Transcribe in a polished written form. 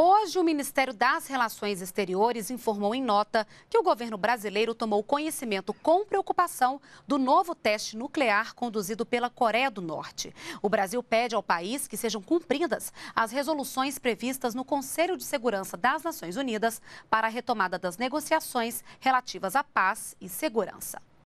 Hoje, o Ministério das Relações Exteriores informou em nota que o governo brasileiro tomou conhecimento com preocupação do novo teste nuclear conduzido pela Coreia do Norte. O Brasil pede ao país que sejam cumpridas as resoluções previstas no Conselho de Segurança das Nações Unidas para a retomada das negociações relativas à paz e segurança.